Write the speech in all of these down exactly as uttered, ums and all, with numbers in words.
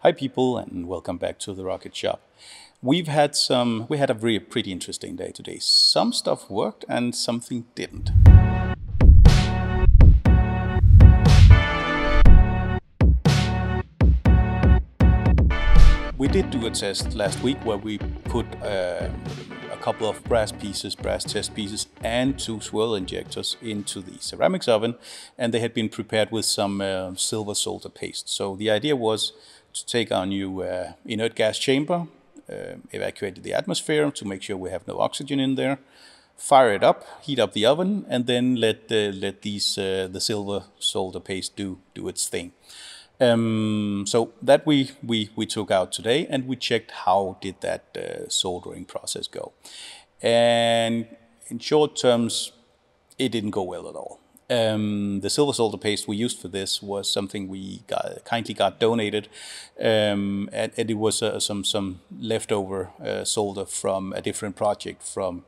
Hi people, and welcome back to The Rocket Shop. We've had some, we had a really pretty interesting day today. Some stuff worked and something didn't. We did do a test last week where we put uh, a couple of brass pieces, brass test pieces and two swirl injectors into the ceramics oven, and they had been prepared with some uh, silver solder paste. So the idea was to take our new uh, inert gas chamber, uh, evacuate the atmosphere to make sure we have no oxygen in there, fire it up, heat up the oven, and then let uh, let these uh, the silver solder paste do do its thing. Um, so that we, we we took out today, and we checked how did that uh, soldering process go. And in short terms, it didn't go well at all. Um, the silver solder paste we used for this was something we got, kindly got donated, um, and, and it was uh, some some leftover uh, solder from a different project from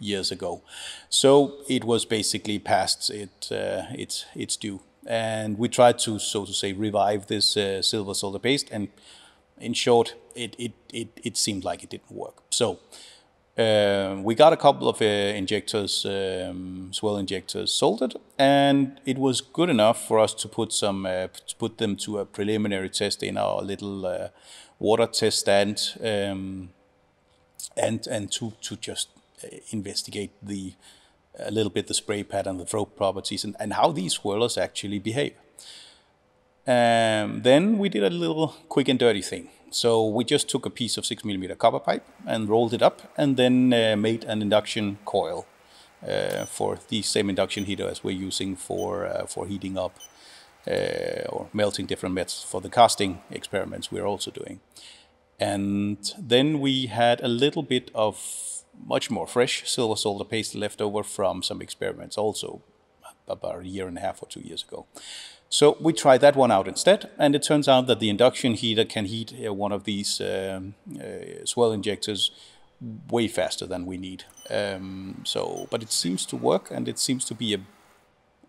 years ago. So it was basically past it uh, its its due. And we tried to, so to say, revive this uh, silver solder paste, and in short, it it it it seemed like it didn't work. So uh, we got a couple of uh, injectors, um, swirl injectors, soldered, and it was good enough for us to put some uh, to put them to a preliminary test in our little uh, water test stand, um, and and to to just investigate the. a little bit the spray pattern, the throw properties, and, and how these swirlers actually behave. Um, then we did a little quick and dirty thing. So we just took a piece of six millimeter copper pipe and rolled it up, and then uh, made an induction coil uh, for the same induction heater as we're using for, uh, for heating up uh, or melting different metals for the casting experiments we're also doing. And then we had a little bit of much more fresh silver solder paste left over from some experiments also about a year and a half or two years ago. So we tried that one out instead, and it turns out that the induction heater can heat one of these um, uh, swirl injectors way faster than we need. Um, so, but it seems to work, and it seems to be a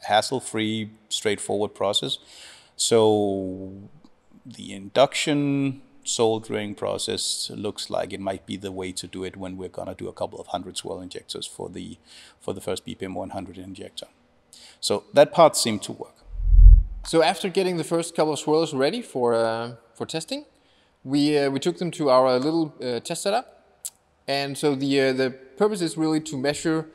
hassle-free, straightforward process. So the induction soldering process looks like it might be the way to do it when we're gonna do a couple of hundred swirl injectors for the for the first B P M one hundred injector. So that part seemed to work. So after getting the first couple of swirls ready for uh, for testing, we uh, we took them to our little uh, test setup, and so the uh, the purpose is really to measure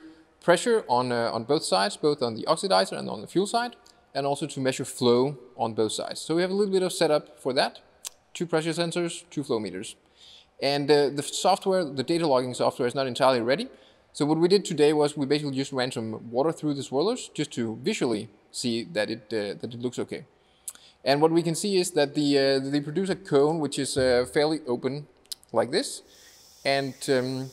pressure on uh, on both sides, both on the oxidizer and on the fuel side, and also to measure flow on both sides. So we have a little bit of setup for that. Two pressure sensors, two flow meters. And uh, the software, the data logging software, is not entirely ready. So what we did today was we basically just ran some water through the swirlers just to visually see that it, uh, that it looks okay. And what we can see is that the, uh, they produce a cone which is uh, fairly open like this. And, um,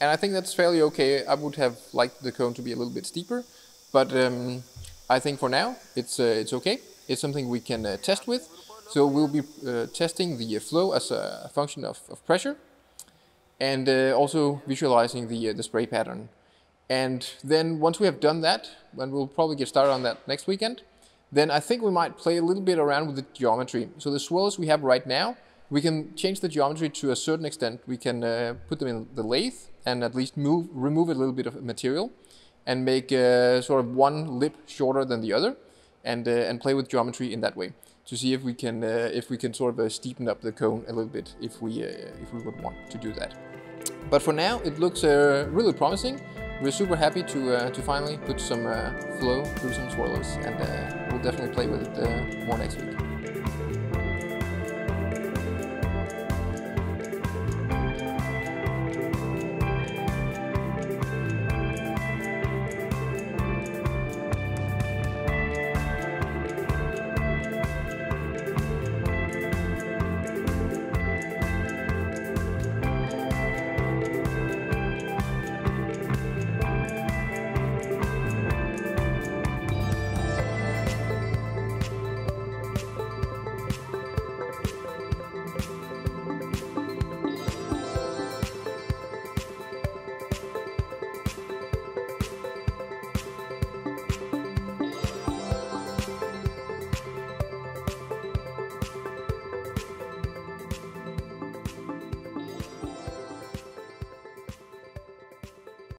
and I think that's fairly okay. I would have liked the cone to be a little bit steeper, but um, I think for now it's, uh, it's okay. It's something we can uh, test with. So we'll be uh, testing the flow as a function of, of pressure, and uh, also visualizing the, uh, the spray pattern. And then once we have done that, and we'll probably get started on that next weekend, then I think we might play a little bit around with the geometry. So the swirls we have right now, we can change the geometry to a certain extent. We can uh, put them in the lathe and at least move, remove a little bit of material and make uh, sort of one lip shorter than the other, and, uh, and play with geometry in that way, to see if we can uh, if we can sort of uh, steepen up the cone a little bit if we uh, if we would want to do that. But for now, it looks uh, really promising. We're super happy to uh, to finally put some uh, flow through some swirlers, and uh, we'll definitely play with it uh, more next week.